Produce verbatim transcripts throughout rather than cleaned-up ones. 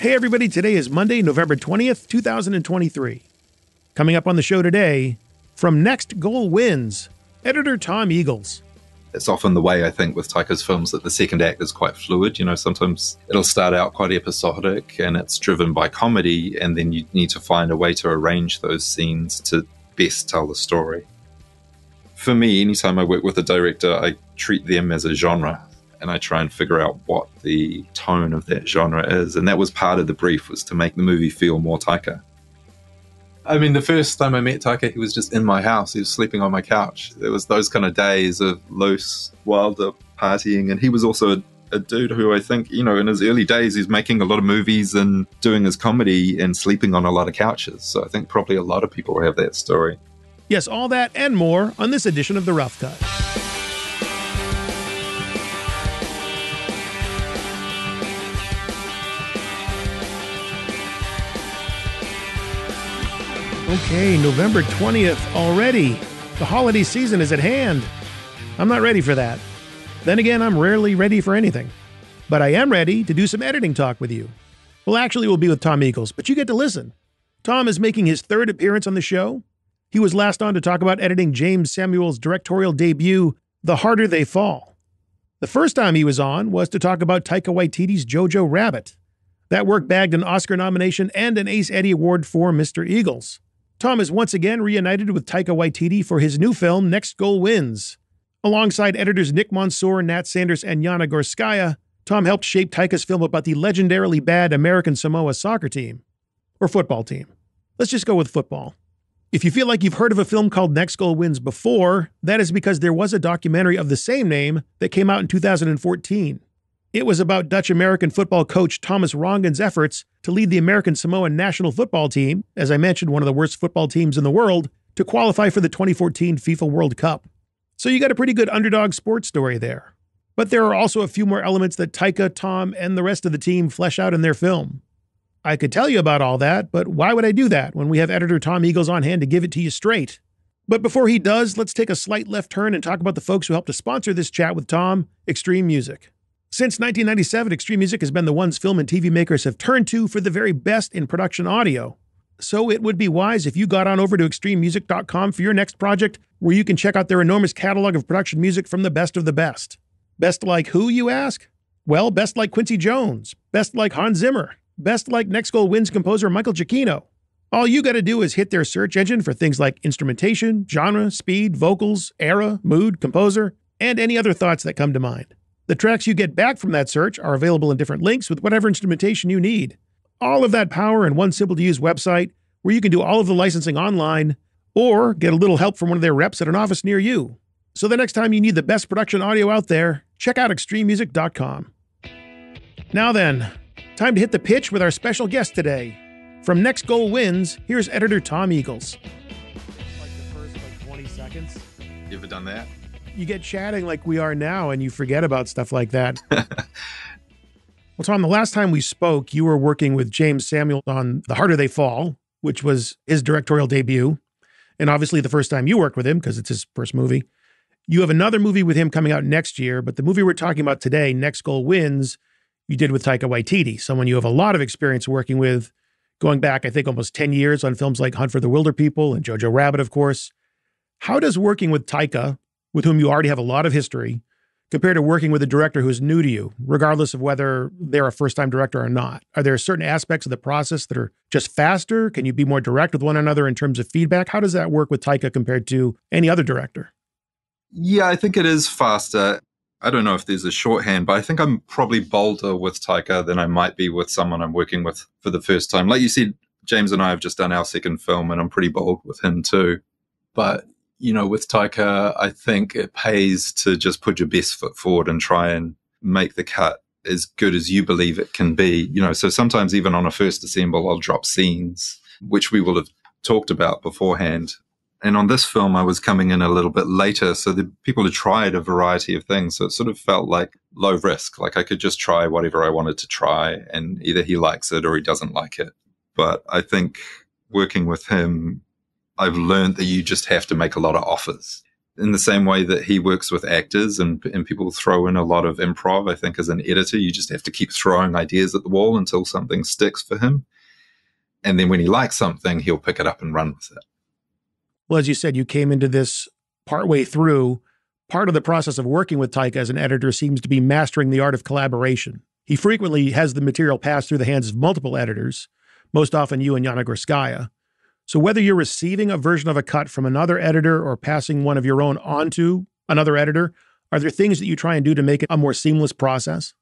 Hey everybody, today is Monday, November twentieth, two thousand twenty-three. Coming up on the show today, from Next Goal Wins, editor Tom Eagles. It's often the way, I think, with Taika's films that the second act is quite fluid. You know, sometimes it'll start out quite episodic and it's driven by comedy, and then you need to find a way to arrange those scenes to best tell the story. For me, anytime I work with a director, I treat them as a genre. And I try and figure out what the tone of that genre is. And that was part of the brief, was to make the movie feel more Taika. I mean, the first time I met Taika, he was just in my house. He was sleeping on my couch. There was those kind of days of loose, wilder partying. And he was also a, a dude who, I think, you know, in his early days, he's making a lot of movies and doing his comedy and sleeping on a lot of couches. So I think probably a lot of people have that story. Yes, all that and more on this edition of The Rough Cut. Okay, November twentieth already. The holiday season is at hand. I'm not ready for that. Then again, I'm rarely ready for anything. But I am ready to do some editing talk with you. Well, actually, we'll be with Tom Eagles, but you get to listen. Tom is making his third appearance on the show. He was last on to talk about editing James Samuel's directorial debut, The Harder They Fall. The first time he was on was to talk about Taika Waititi's Jojo Rabbit. That work bagged an Oscar nomination and an Ace Eddie Award for Mister Eagles. Tom is once again reunited with Taika Waititi for his new film, Next Goal Wins. Alongside editors Nick Monsour, Nat Sanders, and Yana Gorskaya, Tom helped shape Taika's film about the legendarily bad American Samoa soccer team. Or football team. Let's just go with football. If you feel like you've heard of a film called Next Goal Wins before, that is because there was a documentary of the same name that came out in two thousand fourteen. It was about Dutch-American football coach Thomas Rongen's efforts to lead the American Samoa national football team, as I mentioned, one of the worst football teams in the world, to qualify for the twenty fourteen FIFA World Cup. So you got a pretty good underdog sports story there. But there are also a few more elements that Taika, Tom, and the rest of the team flesh out in their film. I could tell you about all that, but why would I do that when we have editor Tom Eagles on hand to give it to you straight? But before he does, let's take a slight left turn and talk about the folks who helped to sponsor this chat with Tom, Extreme Music. Since nineteen ninety-seven, Extreme Music has been the ones film and T V makers have turned to for the very best in production audio. So it would be wise if you got on over to Extreme Music dot com for your next project, where you can check out their enormous catalog of production music from the best of the best. Best like who, you ask? Well, best like Quincy Jones, best like Hans Zimmer, best like Next Goal Wins composer Michael Giacchino. All you got to do is hit their search engine for things like instrumentation, genre, speed, vocals, era, mood, composer, and any other thoughts that come to mind. The tracks you get back from that search are available in different links with whatever instrumentation you need. All of that power in one simple-to-use website where you can do all of the licensing online or get a little help from one of their reps at an office near you. So the next time you need the best production audio out there, check out Extreme Music dot com. Now then, time to hit the pitch with our special guest today. From Next Goal Wins, here's editor Tom Eagles. Like the first like twenty seconds. You ever done that? You get chatting like we are now, and you forget about stuff like that. Well, Tom, the last time we spoke, you were working with James Samuel on The Harder They Fall, which was his directorial debut, and obviously the first time you worked with him, because it's his first movie. You have another movie with him coming out next year, but the movie we're talking about today, Next Goal Wins, you did with Taika Waititi, someone you have a lot of experience working with, going back, I think, almost ten years on films like Hunt for the Wilderpeople and Jojo Rabbit, of course. How does working with Taika, with whom you already have a lot of history, compared to working with a director who's new to you, regardless of whether they're a first-time director or not? Are there certain aspects of the process that are just faster? Can you be more direct with one another in terms of feedback? How does that work with Taika compared to any other director? Yeah, I think it is faster. I don't know if there's a shorthand, but I think I'm probably bolder with Taika than I might be with someone I'm working with for the first time. Like you said, James and I have just done our second film, and I'm pretty bold with him too. But you know, with Taika, I think it pays to just put your best foot forward and try and make the cut as good as you believe it can be. You know, so sometimes even on a first assemble, I'll drop scenes, which we will have talked about beforehand. And on this film, I was coming in a little bit later, so the people had tried a variety of things. So it sort of felt like low risk, like I could just try whatever I wanted to try, and either he likes it or he doesn't like it. But I think working with him, I've learned that you just have to make a lot of offers. in the same way that he works with actors and, and people throw in a lot of improv. I think as an editor, you just have to keep throwing ideas at the wall until something sticks for him. And then when he likes something, he'll pick it up and run with it. Well, as you said, you came into this partway through. Part of the process of working with Taika as an editor seems to be mastering the art of collaboration. He frequently has the material pass through the hands of multiple editors, most often you and Yana Gorskaya. So whether you're receiving a version of a cut from another editor or passing one of your own onto another editor, are there things that you try and do to make it a more seamless process?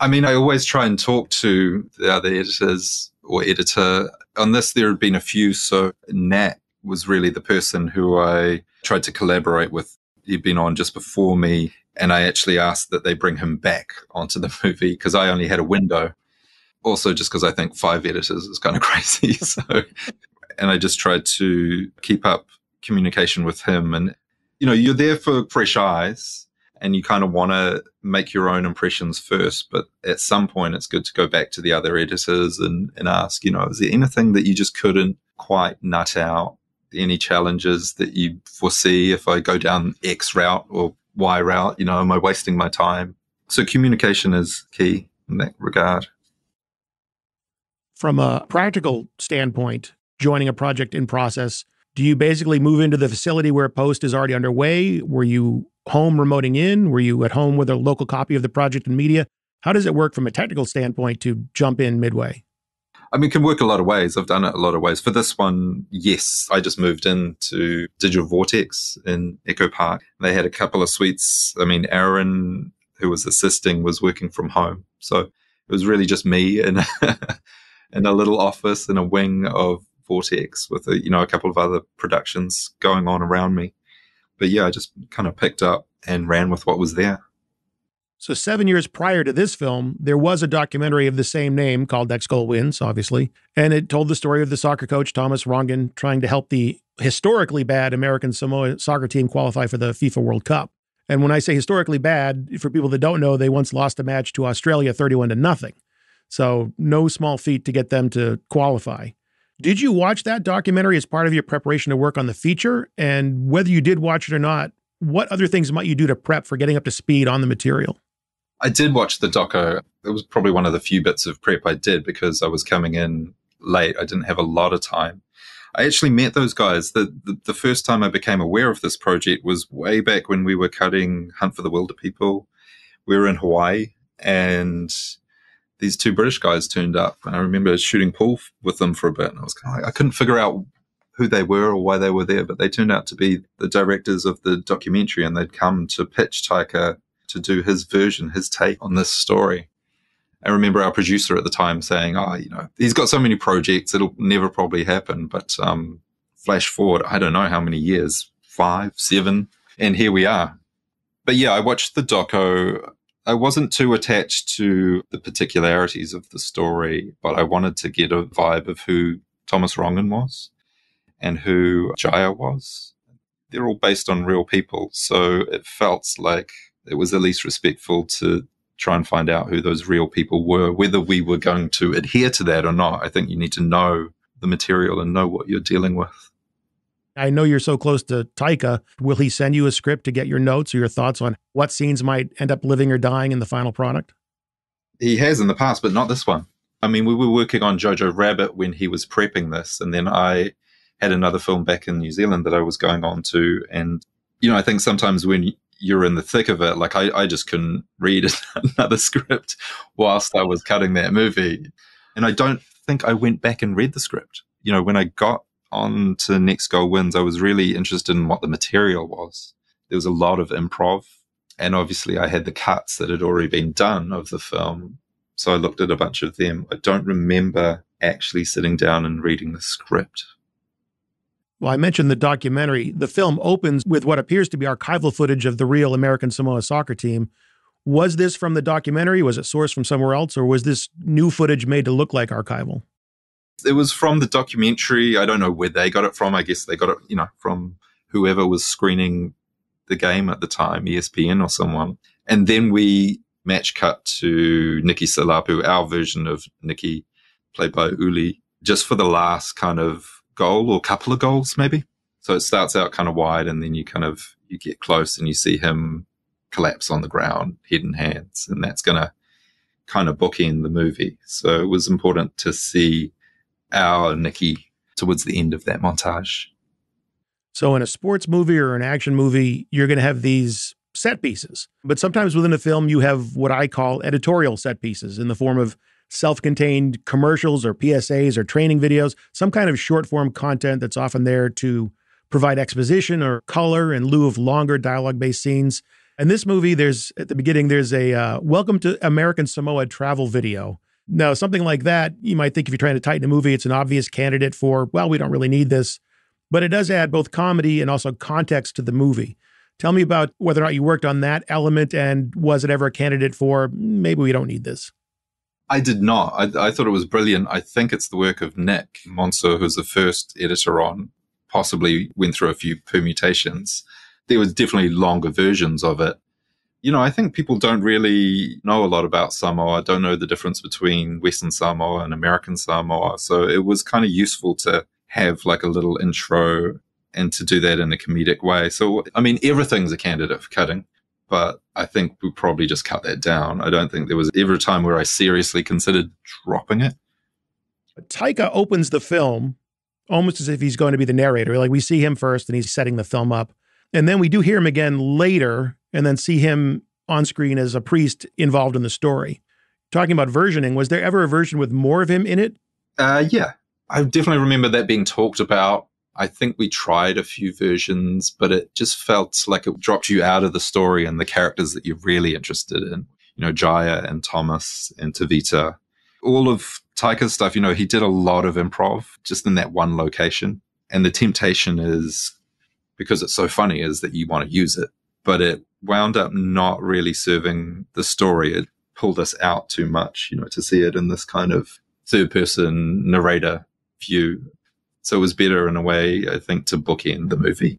I mean, I always try and talk to the other editors or editor. On this, there have been a few. So Nat was really the person who I tried to collaborate with. He'd been on just before me, and I actually asked that they bring him back onto the movie because I only had a window. Also, just because I think five editors is kind of crazy. So, and I just tried to keep up communication with him. And, you know, you're there for fresh eyes and you kind of want to make your own impressions first. But at some point, it's good to go back to the other editors and, and ask, you know, is there anything that you just couldn't quite nut out? Any challenges that you foresee if I go down X route or Y route? You know, am I wasting my time? So communication is key in that regard. From a practical standpoint, joining a project in process, do you basically move into the facility where a post is already underway? Were you home remoting in? Were you at home with a local copy of the project and media? How does it work from a technical standpoint to jump in midway? I mean, it can work a lot of ways. I've done it a lot of ways. For this one, yes, I just moved into Digital Vortex in Echo Park. They had a couple of suites. I mean, Aaron, who was assisting, was working from home. So it was really just me in a, in a little office in a wing of Vortex with, a, you know, a couple of other productions going on around me. But yeah, I just kind of picked up and ran with what was there. So seven years prior to this film, there was a documentary of the same name called Next Goal Wins, obviously, and it told the story of the soccer coach, Thomas Rongen, trying to help the historically bad American Samoa soccer team qualify for the FIFA World Cup. And when I say historically bad, for people that don't know, they once lost a match to Australia thirty-one to nothing. So no small feat to get them to qualify. Did you watch that documentary as part of your preparation to work on the feature? And whether you did watch it or not, what other things might you do to prep for getting up to speed on the material? I did watch the doco. It was probably one of the few bits of prep I did because I was coming in late. I didn't have a lot of time. I actually met those guys. The, the, the first time I became aware of this project was way back when we were cutting Hunt for the Wilderpeople. We were in Hawaii and these two British guys turned up. And I remember shooting pool with them for a bit. And I was kind of like, I couldn't figure out who they were or why they were there, but they turned out to be the directors of the documentary and they'd come to pitch Taika to do his version, his take on this story. I remember our producer at the time saying, oh, you know, he's got so many projects, it'll never probably happen. But um, flash forward, I don't know how many years, five, seven, and here we are. But yeah, I watched the doco. I wasn't too attached to the particularities of the story, but I wanted to get a vibe of who Thomas Rongen was and who Jaiyah was. They're all based on real people. So it felt like it was at least respectful to try and find out who those real people were, whether we were going to adhere to that or not. I think you need to know the material and know what you're dealing with. I know you're so close to Taika. Will he send you a script to get your notes or your thoughts on what scenes might end up living or dying in the final product? He has in the past, but not this one. I mean, we were working on Jojo Rabbit when he was prepping this, and then I had another film back in New Zealand that I was going on to. And, you know, I think sometimes when you're in the thick of it, like I, I just couldn't read another script whilst I was cutting that movie. And I don't think I went back and read the script. You know, when I got on to Next Goal Wins, I was really interested in what the material was. There was a lot of improv. And obviously I had the cuts that had already been done of the film. So I looked at a bunch of them. I don't remember actually sitting down and reading the script. Well, I mentioned the documentary. The film opens with what appears to be archival footage of the real American Samoa soccer team. Was this from the documentary? Was it sourced from somewhere else? Or was this new footage made to look like archival? It was from the documentary. I don't know where they got it from. I guess they got it, you know, from whoever was screening the game at the time, E S P N or someone. And then we match cut to Nicky Salapu, our version of Nicky, played by Uli, just for the last kind of goal or couple of goals maybe. So it starts out kind of wide and then you kind of you get close and you see him collapse on the ground, head in hands, and that's going to kind of bookend the movie. So it was important to see our Nicky towards the end of that montage. So in a sports movie or an action movie, you're going to have these set pieces. But sometimes within a film, you have what I call editorial set pieces in the form of self-contained commercials or P S As or training videos, some kind of short-form content that's often there to provide exposition or color in lieu of longer dialogue-based scenes. In this movie, there's at the beginning, there's a uh, Welcome to American Samoa travel video. Now, something like that, you might think if you're trying to tighten a movie, it's an obvious candidate for, well, we don't really need this. But it does add both comedy and also context to the movie. Tell me about whether or not you worked on that element, and was it ever a candidate for, maybe we don't need this? I did not. I, I thought it was brilliant. I think it's the work of Nick Monsour, who's the first editor on, possibly went through a few permutations. There was definitely longer versions of it. You know, I think people don't really know a lot about Samoa, don't know the difference between Western Samoa and American Samoa. So it was kind of useful to have like a little intro and to do that in a comedic way. So, I mean, everything's a candidate for cutting, but I think we probably just cut that down. I don't think there was ever a time where I seriously considered dropping it. Taika opens the film almost as if he's going to be the narrator. Like, we see him first and he's setting the film up. And then we do hear him again later and then see him on screen as a priest involved in the story. Talking about versioning, was there ever a version with more of him in it? Uh, yeah. I definitely remember that being talked about. I think we tried a few versions, but it just felt like it dropped you out of the story and the characters that you're really interested in. You know, Jaiyah and Thomas and Tavita. All of Taika's stuff, you know, he did a lot of improv just in that one location. And the temptation is, because it's so funny, is that you want to use it. But it wound up not really serving the story. It pulled us out too much, you know, to see it in this kind of third-person narrator view. So it was better in a way, I think, to bookend the movie.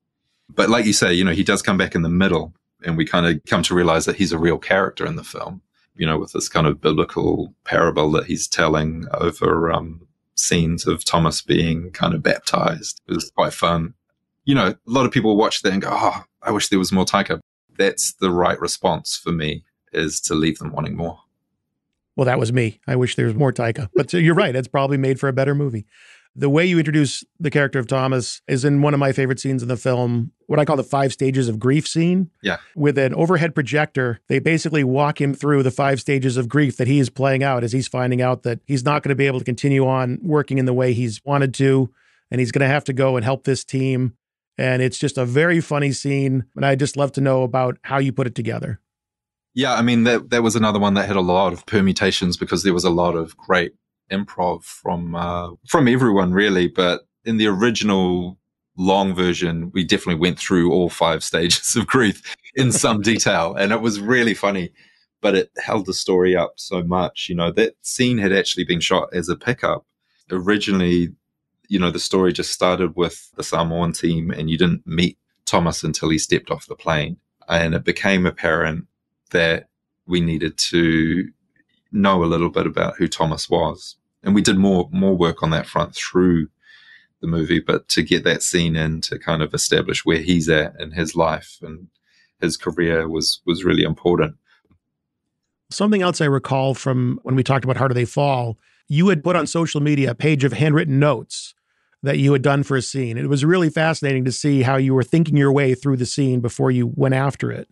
But like you say, you know, he does come back in the middle, and we kind of come to realize that he's a real character in the film, you know, with this kind of biblical parable that he's telling over um, scenes of Thomas being kind of baptized. It was quite fun. You know, a lot of people watch that and go, oh, I wish there was more Taika. That's the right response for me, is to leave them wanting more. Well, that was me. I wish there was more Taika. But you're right. It's probably made for a better movie. The way you introduce the character of Thomas is in one of my favorite scenes in the film, what I call the five stages of grief scene. Yeah. With an overhead projector, they basically walk him through the five stages of grief that he is playing out as he's finding out that he's not going to be able to continue on working in the way he's wanted to, and he's going to have to go and help this team. And it's just a very funny scene. And I'd just love to know about how you put it together. Yeah, I mean, that, that was another one that had a lot of permutations, because there was a lot of great improv from uh, from everyone, really. But in the original long version, we definitely went through all five stages of grief in some detail. And it was really funny, but it held the story up so much. You know, that scene had actually been shot as a pickup. Originally, you know, the story just started with the Samoan team, and you didn't meet Thomas until he stepped off the plane. And it became apparent that we needed to know a little bit about who Thomas was. And we did more more work on that front through the movie, but to get that scene in to kind of establish where he's at in his life and his career was was really important. Something else I recall from when we talked about Harder They Fall, you had put on social media a page of handwritten notes that you had done for a scene. It was really fascinating to see how you were thinking your way through the scene before you went after it.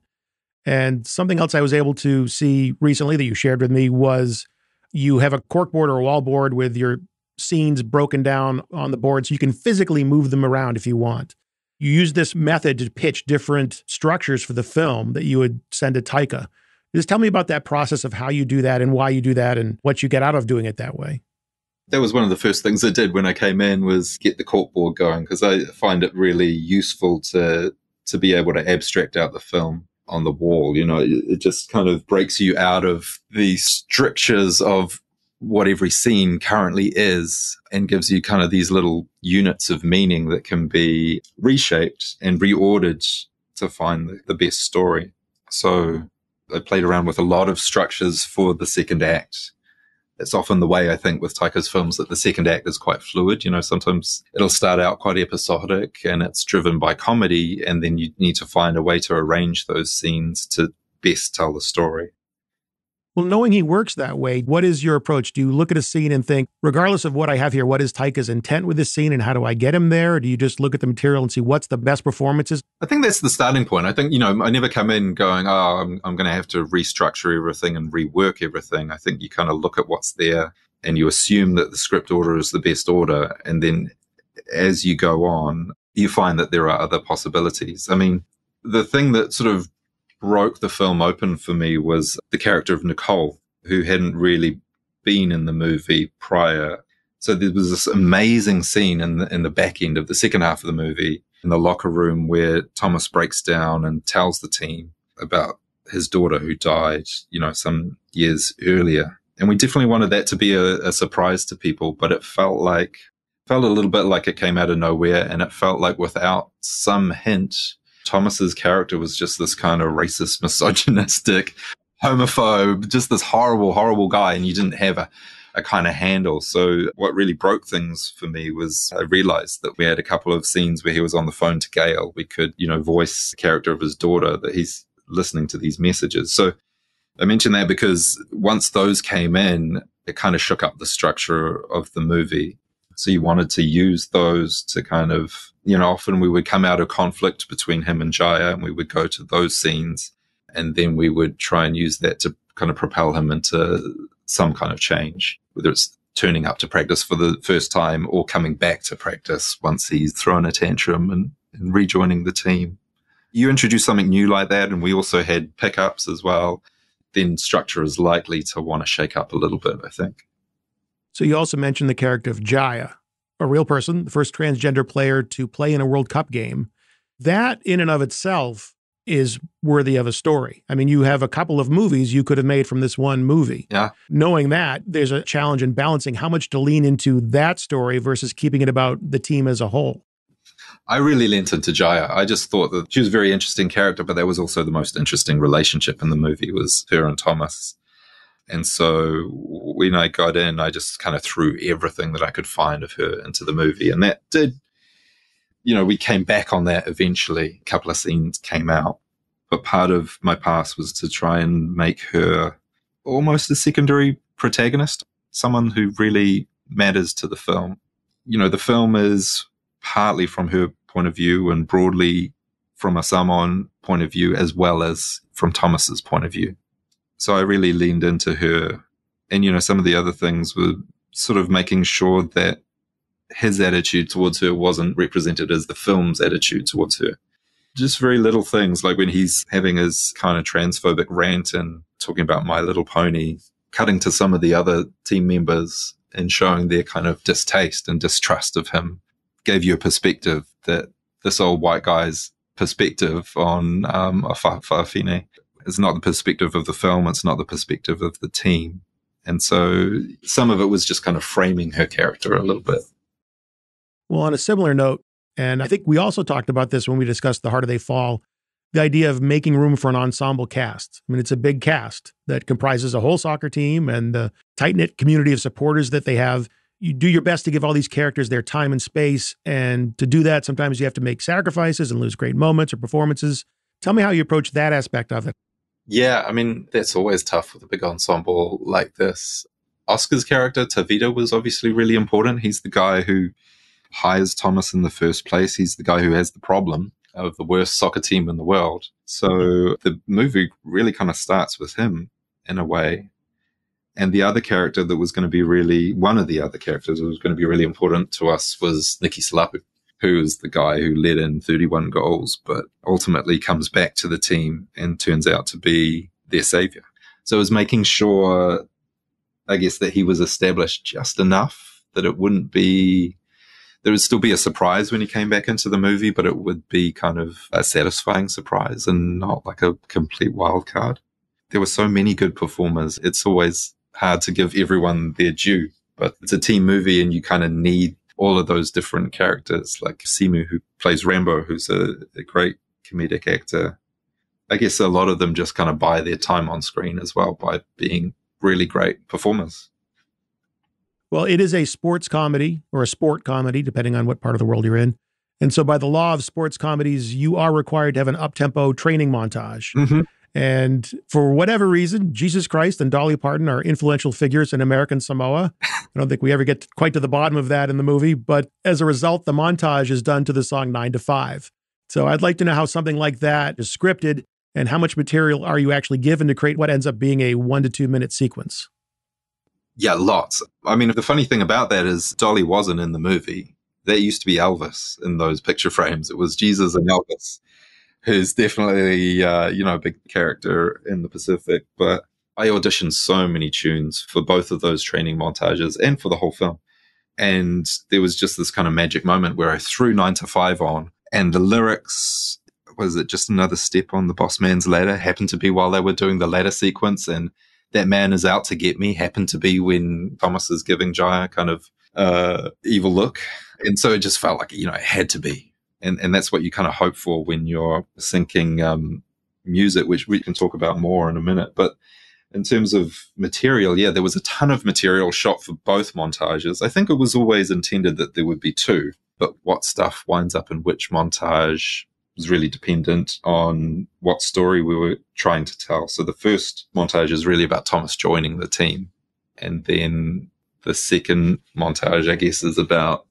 And something else I was able to see recently that you shared with me was you have a corkboard or a wallboard with your scenes broken down on the board so you can physically move them around if you want. You use this method to pitch different structures for the film that you would send to Taika. Just tell me about that process of how you do that and why you do that and what you get out of doing it that way. That was one of the first things I did when I came in, was get the corkboard going, because I find it really useful to to be able to abstract out the film on the wall. You know, it just kind of breaks you out of the strictures of what every scene currently is and gives you kind of these little units of meaning that can be reshaped and reordered to find the, the best story. So I played around with a lot of structures for the second act. It's often the way, I think, with Taika's films that the second act is quite fluid. You know, sometimes it'll start out quite episodic and it's driven by comedy, and then you need to find a way to arrange those scenes to best tell the story. Well, knowing he works that way, what is your approach? Do you look at a scene and think, regardless of what I have here, what is Taika's intent with this scene and how do I get him there? Or do you just look at the material and see what's the best performances? I think that's the starting point. I think, you know, I never come in going, oh, I'm, I'm going to have to restructure everything and rework everything. I think you kind of look at what's there and you assume that the script order is the best order. And then as you go on, you find that there are other possibilities. I mean, the thing that sort of broke the film open for me was the character of Nicole, who hadn't really been in the movie prior. So there was this amazing scene in the, in the back end of the second half of the movie in the locker room where Thomas breaks down and tells the team about his daughter who died, you know, some years earlier. And we definitely wanted that to be a, a surprise to people, but it felt like, felt a little bit like it came out of nowhere. And it felt like without some hint, Thomas's character was just this kind of racist, misogynistic, homophobe, just this horrible, horrible guy, and you didn't have a, a kind of handle. So what really broke things for me was I realized that we had a couple of scenes where he was on the phone to Gail. We could, you know, voice the character of his daughter, that he's listening to these messages. So I mentioned that because once those came in, it kind of shook up the structure of the movie. So you wanted to use those to kind of, you know, often we would come out of conflict between him and Jaiyah, and we would go to those scenes, and then we would try and use that to kind of propel him into some kind of change, whether it's turning up to practice for the first time or coming back to practice once he's thrown a tantrum and, and rejoining the team. You introduce something new like that, and we also had pickups as well. Then structure is likely to want to shake up a little bit, I think. So you also mentioned the character of Jaiyah, a real person, the first transgender player to play in a World Cup game. That in and of itself is worthy of a story. I mean, you have a couple of movies you could have made from this one movie. Yeah. Knowing that, there's a challenge in balancing how much to lean into that story versus keeping it about the team as a whole. I really leant into Jaiyah. I just thought that she was a very interesting character, but that was also the most interesting relationship in the movie was her and Thomas. And so when I got in, I just kind of threw everything that I could find of her into the movie. And that did, you know, we came back on that eventually. A couple of scenes came out. But part of my past was to try and make her almost a secondary protagonist, someone who really matters to the film. You know, the film is partly from her point of view and broadly from a Samoan point of view as well as from Thomas's point of view. So I really leaned into her. And, you know, some of the other things were sort of making sure that his attitude towards her wasn't represented as the film's attitude towards her. Just very little things, like when he's having his kind of transphobic rant and talking about My Little Pony, cutting to some of the other team members and showing their kind of distaste and distrust of him, gave you a perspective that this old white guy's perspective on um, fa'afafine. It's not the perspective of the film. It's not the perspective of the team. And so some of it was just kind of framing her character a little bit. Well, on a similar note, and I think we also talked about this when we discussed The Harder They Fall, the idea of making room for an ensemble cast. I mean, it's a big cast that comprises a whole soccer team and the tight-knit community of supporters that they have. You do your best to give all these characters their time and space. And to do that, sometimes you have to make sacrifices and lose great moments or performances. Tell me how you approach that aspect of it. Yeah, I mean, that's always tough with a big ensemble like this. Oscar's character, Tavita, was obviously really important. He's the guy who hires Thomas in the first place. He's the guy who has the problem of the worst soccer team in the world. So the movie really kind of starts with him in a way. And the other character that was going to be really, one of the other characters that was going to be really important to us was Nicky Salapu, who is the guy who led in thirty-one goals, but ultimately comes back to the team and turns out to be their savior. So it was making sure, I guess, that he was established just enough that it wouldn't be, there would still be a surprise when he came back into the movie, but it would be kind of a satisfying surprise and not like a complete wild card. There were so many good performers. It's always hard to give everyone their due, but it's a team movie and you kind of need all of those different characters, like Simu, who plays Rambo, who's a, a great comedic actor. I guess a lot of them just kind of buy their time on screen as well by being really great performers. Well, it is a sports comedy or a sport comedy, depending on what part of the world you're in. And so by the law of sports comedies, you are required to have an up-tempo training montage. Mm-hmm. And for whatever reason, Jesus Christ and Dolly Parton are influential figures in American Samoa. I don't think we ever get quite to the bottom of that in the movie. But as a result, the montage is done to the song Nine to Five. So I'd like to know how something like that is scripted and how much material are you actually given to create what ends up being a one to two minute sequence? Yeah, lots. I mean, the funny thing about that is Dolly wasn't in the movie. There used to be Elvis in those picture frames. It was Jesus and Elvis, who's definitely, uh, you know, a big character in the Pacific. But I auditioned so many tunes for both of those training montages and for the whole film. And there was just this kind of magic moment where I threw Nine to Five on, and the lyrics, was it just another step on the boss man's ladder, happened to be while they were doing the ladder sequence, and that man is out to get me happened to be when Thomas is giving Jaiyah kind of uh, evil look. And so it just felt like, you know, it had to be. And and that's what you kind of hope for when you're syncing um, music, which we can talk about more in a minute. But in terms of material, yeah, there was a ton of material shot for both montages. I think it was always intended that there would be two, but what stuff winds up in which montage was really dependent on what story we were trying to tell. So the first montage is really about Thomas joining the team. And then the second montage, I guess, is about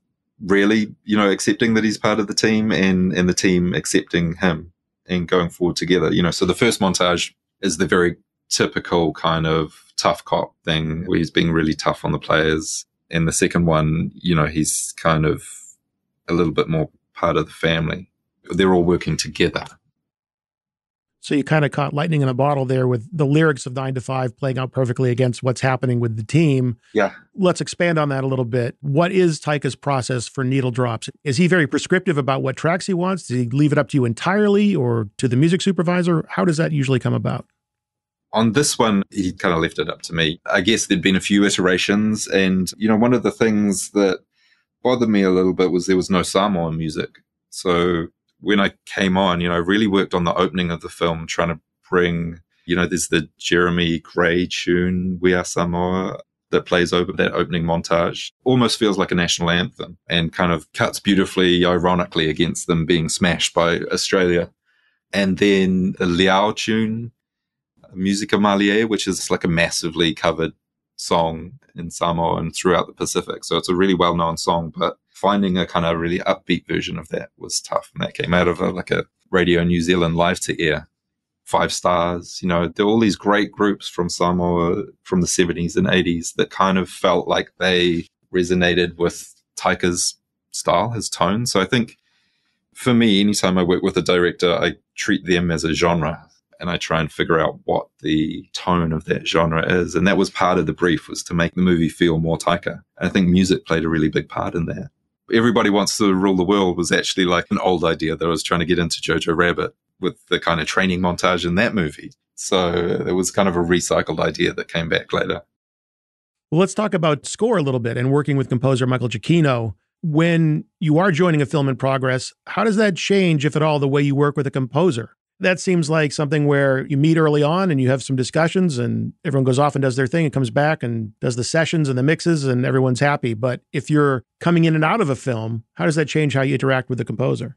really, you know, accepting that he's part of the team and, and the team accepting him and going forward together. You know, so the first montage is the very typical kind of tough cop thing where he's being really tough on the players. And the second one, you know, he's kind of a little bit more part of the family. They're all working together. So you kind of caught lightning in a bottle there with the lyrics of Nine to Five playing out perfectly against what's happening with the team. Yeah. Let's expand on that a little bit. What is Taika's process for needle drops? Is he very prescriptive about what tracks he wants? Does he leave it up to you entirely or to the music supervisor? How does that usually come about? On this one, he kind of left it up to me. I guess there'd been a few iterations. And, you know, one of the things that bothered me a little bit was there was no Samoan music. So when I came on, you know, I really worked on the opening of the film, trying to bring, you know, there's the Jeremy Gray tune, We Are Samoa, that plays over that opening montage. Almost feels like a national anthem and kind of cuts beautifully, ironically, against them being smashed by Australia. And then the Liao tune, Musica Malier, which is like a massively covered song in Samoa and throughout the Pacific. So it's a really well-known song, but finding a kind of really upbeat version of that was tough. And that came out of a, like a Radio New Zealand Live to Air, Five Stars. You know, there were all these great groups from Samoa from the seventies and eighties that kind of felt like they resonated with Taika's style, his tone. So I think for me, anytime I work with a director, I treat them as a genre. And I try and figure out what the tone of that genre is. And that was part of the brief, was to make the movie feel more Taika. And I think music played a really big part in that. Everybody Wants to Rule the World was actually like an old idea that I was trying to get into Jojo Rabbit with the kind of training montage in that movie. So it was kind of a recycled idea that came back later. Well, let's talk about score a little bit and working with composer Michael Giacchino. When you are joining a film in progress, how does that change, if at all, the way you work with a composer? That seems like something where you meet early on and you have some discussions and everyone goes off and does their thing and comes back and does the sessions and the mixes and everyone's happy. But if you're coming in and out of a film, how does that change how you interact with the composer?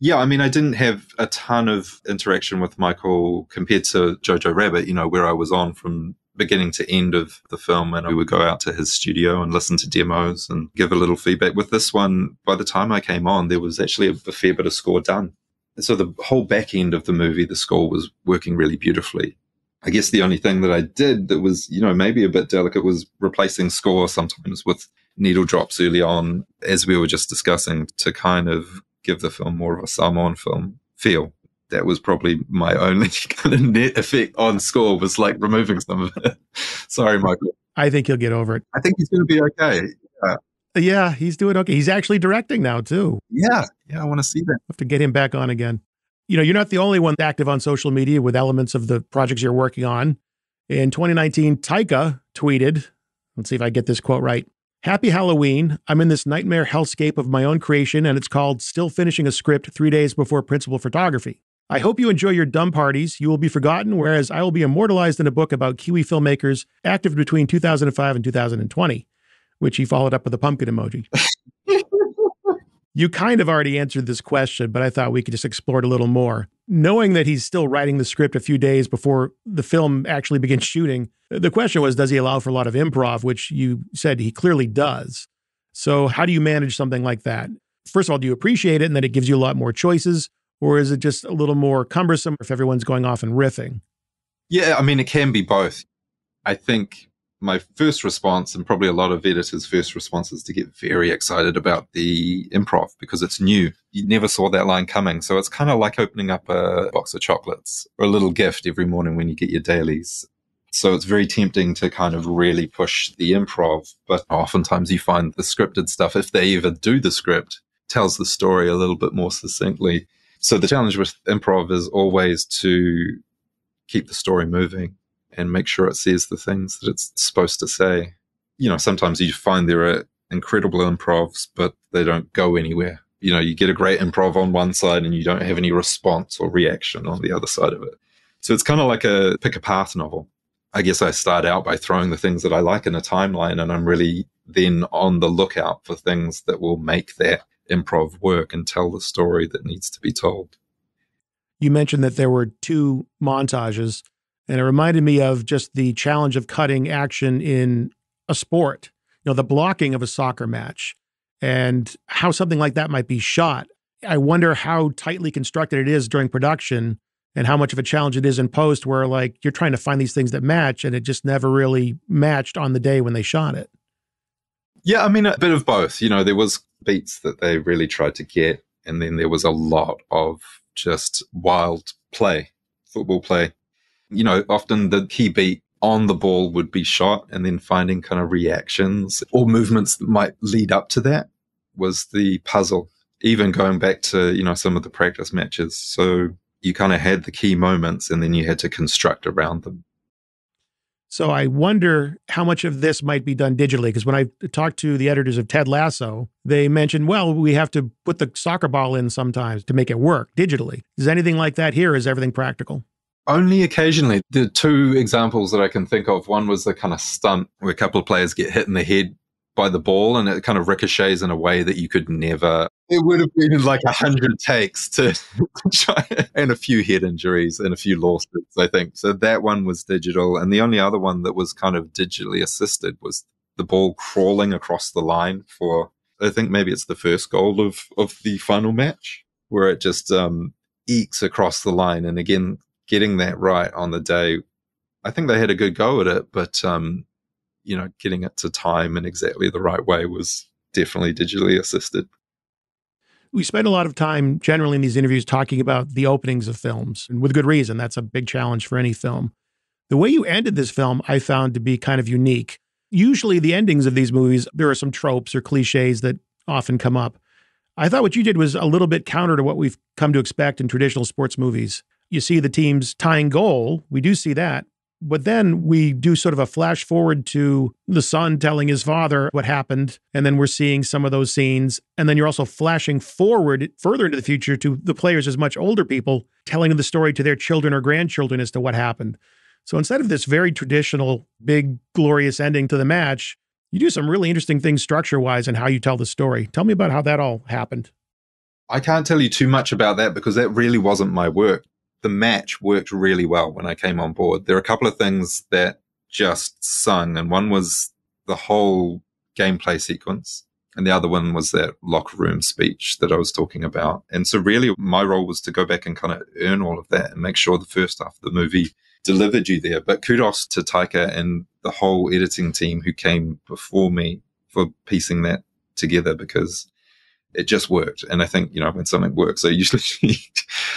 Yeah, I mean, I didn't have a ton of interaction with Michael compared to Jojo Rabbit, you know, where I was on from beginning to end of the film and we would go out to his studio and listen to demos and give a little feedback. With this one, by the time I came on, there was actually a fair bit of score done. So the whole back end of the movie, the score was working really beautifully. I guess the only thing that I did that was, you know, maybe a bit delicate was replacing score sometimes with needle drops early on, as we were just discussing, to kind of give the film more of a Samoan film feel. That was probably my only kind of net effect on score, was like removing some of it. Sorry, Michael. I think he'll get over it. I think he's going to be okay. Yeah. Yeah, he's doing okay. He's actually directing now, too. Yeah, yeah, I want to see that. Have to get him back on again. You know, you're not the only one active on social media with elements of the projects you're working on. In twenty nineteen, Taika tweeted, let's see if I get this quote right, "Happy Halloween. I'm in this nightmare hellscape of my own creation, and it's called Still Finishing a Script Three Days Before Principal Photography. I hope you enjoy your dumb parties. You will be forgotten, whereas I will be immortalized in a book about Kiwi filmmakers active between two thousand five and two thousand twenty. which he followed up with a pumpkin emoji. You kind of already answered this question, but I thought we could just explore it a little more. Knowing that he's still writing the script a few days before the film actually begins shooting, the question was, does he allow for a lot of improv, which you said he clearly does. So how do you manage something like that? First of all, do you appreciate it and that it gives you a lot more choices, or is it just a little more cumbersome if everyone's going off and riffing? Yeah, I mean, it can be both. I think my first response, and probably a lot of editors' first response, is to get very excited about the improv because it's new. You never saw that line coming. So it's kind of like opening up a box of chocolates or a little gift every morning when you get your dailies. So it's very tempting to kind of really push the improv. But oftentimes you find the scripted stuff, if they ever do the script, tells the story a little bit more succinctly. So the challenge with improv is always to keep the story moving and make sure it says the things that it's supposed to say. You know, sometimes you find there are incredible improvs, but they don't go anywhere. You know, you get a great improv on one side and you don't have any response or reaction on the other side of it. So it's kind of like a pick a path novel. I guess I start out by throwing the things that I like in a timeline, and I'm really then on the lookout for things that will make that improv work and tell the story that needs to be told. You mentioned that there were two montages, and it reminded me of just the challenge of cutting action in a sport, you know, the blocking of a soccer match and how something like that might be shot. I wonder how tightly constructed it is during production and how much of a challenge it is in post, where like you're trying to find these things that match and it just never really matched on the day when they shot it. Yeah, I mean, a bit of both. You know, there was beats that they really tried to get, and then there was a lot of just wild play, football play. You know, often the key beat on the ball would be shot, and then finding kind of reactions or movements that might lead up to that was the puzzle, even going back to, you know, some of the practice matches. So you kind of had the key moments and then you had to construct around them. So I wonder how much of this might be done digitally, because when I talked to the editors of Ted Lasso, they mentioned, well, we have to put the soccer ball in sometimes to make it work digitally. Is anything like that here? Is everything practical? Only occasionally. The two examples that I can think of, one was the kind of stunt where a couple of players get hit in the head by the ball and it kind of ricochets in a way that you could never. It would have been like a hundred takes to try, and a few head injuries and a few lawsuits, I think. So that one was digital. And the only other one that was kind of digitally assisted was the ball crawling across the line for, I think maybe it's the first goal of, of the final match, where it just um, ekes across the line. And again, getting that right on the day, I think they had a good go at it, but, um, you know, getting it to time in exactly the right way was definitely digitally assisted. We spend a lot of time generally in these interviews talking about the openings of films, and with good reason. That's a big challenge for any film. The way you ended this film, I found to be kind of unique. Usually the endings of these movies, there are some tropes or cliches that often come up. I thought what you did was a little bit counter to what we've come to expect in traditional sports movies. You see the team's tying goal. We do see that. But then we do sort of a flash forward to the son telling his father what happened. And then we're seeing some of those scenes. And then you're also flashing forward further into the future to the players as much older people telling the story to their children or grandchildren as to what happened. So instead of this very traditional, big, glorious ending to the match, you do some really interesting things structure-wise and how you tell the story. Tell me about how that all happened. I can't tell you too much about that because that really wasn't my work. The match worked really well when I came on board. There are a couple of things that just sung, and one was the whole gameplay sequence, and the other one was that locker room speech that I was talking about. And so really my role was to go back and kind of earn all of that and make sure the first half of the movie delivered you there. But kudos to Taika and the whole editing team who came before me for piecing that together, because it just worked. And I think, you know, when something works, I usually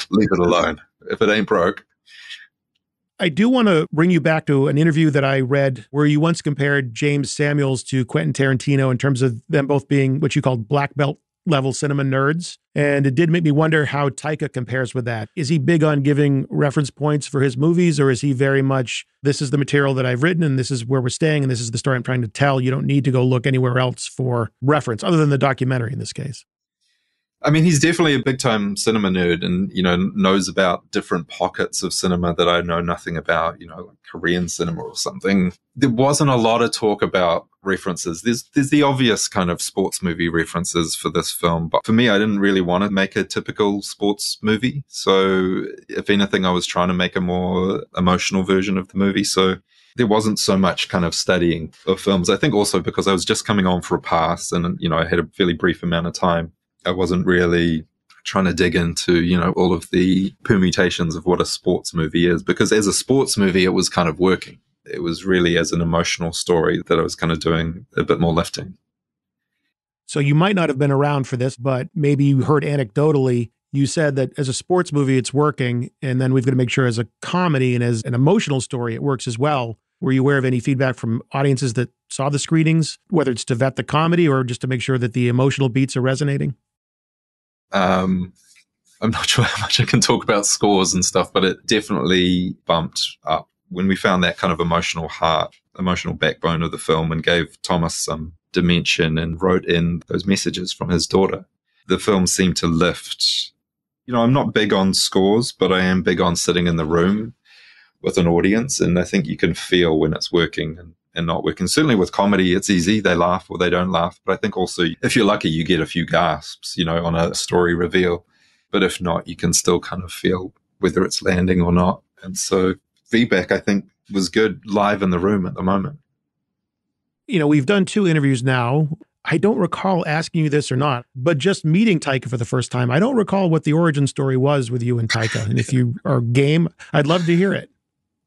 leave it alone. If it ain't broke. I do want to bring you back to an interview that I read where you once compared James Samuels to Quentin Tarantino in terms of them both being what you called black belt level cinema nerds. And it did make me wonder how Taika compares with that. Is he big on giving reference points for his movies, or is he very much, this is the material that I've written and this is where we're staying and this is the story I'm trying to tell. You don't need to go look anywhere else for reference other than the documentary in this case. I mean, he's definitely a big-time cinema nerd and, you know, knows about different pockets of cinema that I know nothing about, you know, like Korean cinema or something. There wasn't a lot of talk about references. There's there's the obvious kind of sports movie references for this film, but for me, I didn't really want to make a typical sports movie. So if anything, I was trying to make a more emotional version of the movie. So there wasn't so much kind of studying of films. I think also because I was just coming on for a pass and, you know, I had a fairly brief amount of time. I wasn't really trying to dig into, you know, all of the permutations of what a sports movie is, because as a sports movie, it was kind of working. It was really as an emotional story that I was kind of doing a bit more lifting. So you might not have been around for this, but maybe you heard anecdotally, you said that as a sports movie, it's working. And then we've got to make sure as a comedy and as an emotional story, it works as well. Were you aware of any feedback from audiences that saw the screenings, whether it's to vet the comedy or just to make sure that the emotional beats are resonating? Um, I'm not sure how much I can talk about scores and stuff, but it definitely bumped up when we found that kind of emotional heart, emotional backbone of the film and gave Thomas some dimension and wrote in those messages from his daughter. The film seemed to lift. You know, I'm not big on scores, but I am big on sitting in the room with an audience. And I think you can feel when it's working and, and not working. Certainly with comedy, it's easy. They laugh or they don't laugh. But I think also, if you're lucky, you get a few gasps, you know, on a story reveal. But if not, you can still kind of feel whether it's landing or not. And so feedback, I think, was good live in the room at the moment. You know, we've done two interviews now. I don't recall asking you this or not, but just meeting Taika for the first time, I don't recall what the origin story was with you and Taika. And if you are game, I'd love to hear it.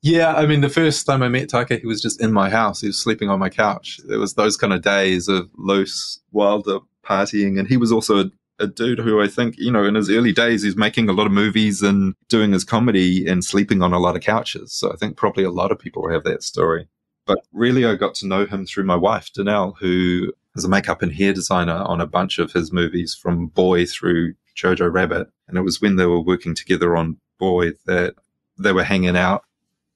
Yeah, I mean, the first time I met Taika, he was just in my house. He was sleeping on my couch. It was those kind of days of loose, wilder partying. And he was also a, a dude who I think, you know, in his early days, he's making a lot of movies and doing his comedy and sleeping on a lot of couches. So I think probably a lot of people have that story. But really, I got to know him through my wife, Danelle, who is a makeup and hair designer on a bunch of his movies from Boy through Jojo Rabbit. And it was when they were working together on Boy that they were hanging out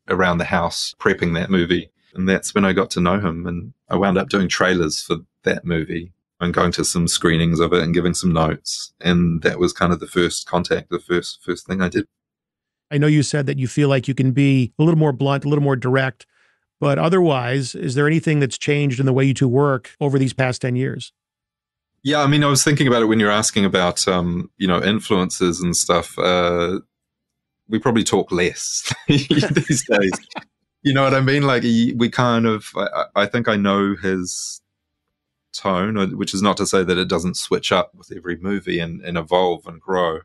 around the house prepping that movie, and that's when I got to know him, and I wound up doing trailers for that movie and going to some screenings of it and giving some notes, and that was kind of the first contact, the first first thing I did. I know you said that you feel like you can be a little more blunt, a little more direct, but otherwise, is there anything that's changed in the way you two work over these past ten years? Yeah, I mean, I was thinking about it when you were asking about, um, you know, influences and stuff. Uh, we probably talk less these days. You know what I mean? Like we kind of, I, I think I know his tone, which is not to say that it doesn't switch up with every movie and, and evolve and grow,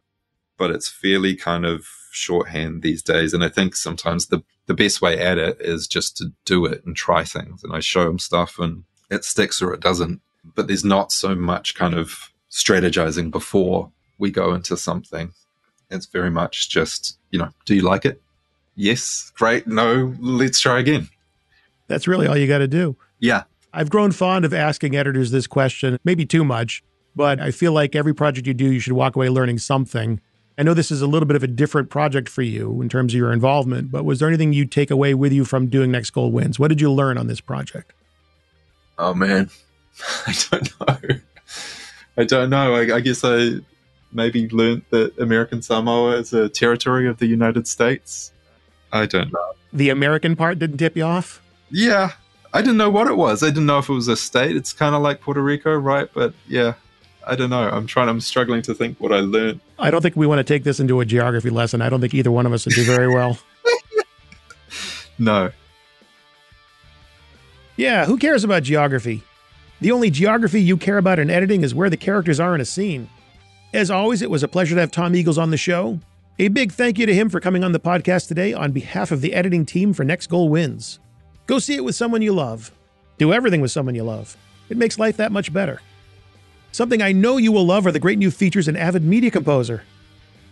but it's fairly kind of shorthand these days. And I think sometimes the, the best way at it is just to do it and try things. And I show him stuff and it sticks or it doesn't, but there's not so much kind of strategizing before we go into something. It's very much just, you know, do you like it? Yes, great, no, let's try again. That's really all you got to do. Yeah. I've grown fond of asking editors this question, maybe too much, but I feel like every project you do, you should walk away learning something. I know this is a little bit of a different project for you in terms of your involvement, but was there anything you take away with you from doing Next Goal Wins? What did you learn on this project? Oh, man, I don't know. I don't know. I, I guess I... maybe learned that American Samoa is a territory of the United States. I don't know. The American part didn't tip you off? Yeah. I didn't know what it was. I didn't know if it was a state. It's kind of like Puerto Rico, right? But yeah, I don't know. I'm trying, I'm struggling to think what I learned. I don't think we want to take this into a geography lesson. I don't think either one of us would do very well. No. Yeah, who cares about geography? The only geography you care about in editing is where the characters are in a scene. As always, it was a pleasure to have Tom Eagles on the show. A big thank you to him for coming on the podcast today on behalf of the editing team for Next Goal Wins. Go see it with someone you love. Do everything with someone you love. It makes life that much better. Something I know you will love are the great new features in Avid Media Composer.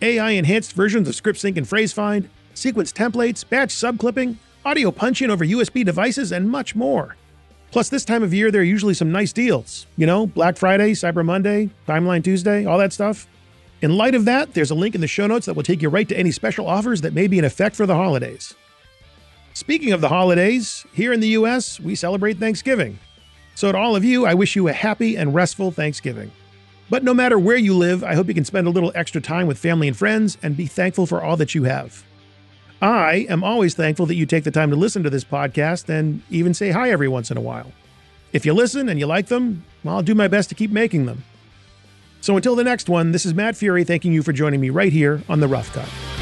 A I-enhanced versions of script sync and phrase find, sequence templates, batch subclipping, audio punch-in over U S B devices, and much more. Plus, this time of year, there are usually some nice deals. You know, Black Friday, Cyber Monday, Timeline Tuesday, all that stuff. In light of that, there's a link in the show notes that will take you right to any special offers that may be in effect for the holidays. Speaking of the holidays, here in the U S, we celebrate Thanksgiving. So to all of you, I wish you a happy and restful Thanksgiving. But no matter where you live, I hope you can spend a little extra time with family and friends and be thankful for all that you have. I am always thankful that you take the time to listen to this podcast and even say hi every once in a while. If you listen and you like them, well, I'll do my best to keep making them. So until the next one, this is Matt Fury thanking you for joining me right here on The Rough Cut.